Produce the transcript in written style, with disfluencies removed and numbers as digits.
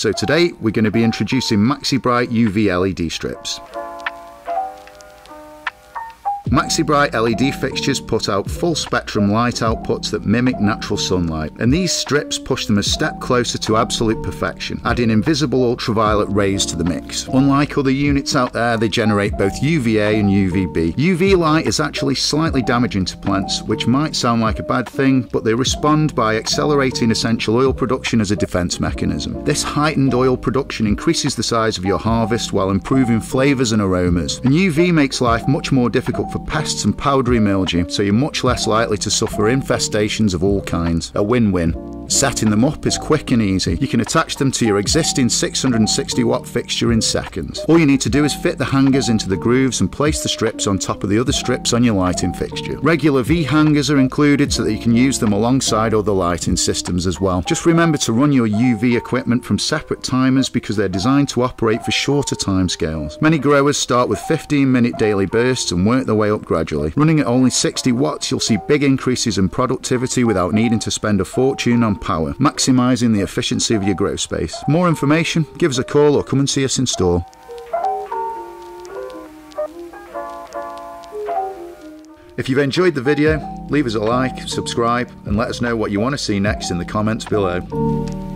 So today we're going to be introducing MaxiBright UV LED strips. MaxiBright LED fixtures put out full spectrum light outputs that mimic natural sunlight, and these strips push them a step closer to absolute perfection, adding invisible ultraviolet rays to the mix. Unlike other units out there, they generate both UVA and UVB. UV light is actually slightly damaging to plants, which might sound like a bad thing, but they respond by accelerating essential oil production as a defense mechanism. This heightened oil production increases the size of your harvest while improving flavors and aromas, and UV makes life much more difficult for pests and powdery mildew, so you're much less likely to suffer infestations of all kinds. A win-win. Setting them up is quick and easy. You can attach them to your existing 660 watt fixture in seconds. All you need to do is fit the hangers into the grooves and place the strips on top of the other strips on your lighting fixture. Regular V hangers are included so that you can use them alongside other lighting systems as well. Just remember to run your UV equipment from separate timers because they're designed to operate for shorter timescales. Many growers start with 15-minute daily bursts and work their way up gradually. Running at only 60 watts, you'll see big increases in productivity without needing to spend a fortune on power, maximising the efficiency of your grow space. For more information, give us a call or come and see us in store. If you've enjoyed the video, leave us a like, subscribe, and let us know what you want to see next in the comments below.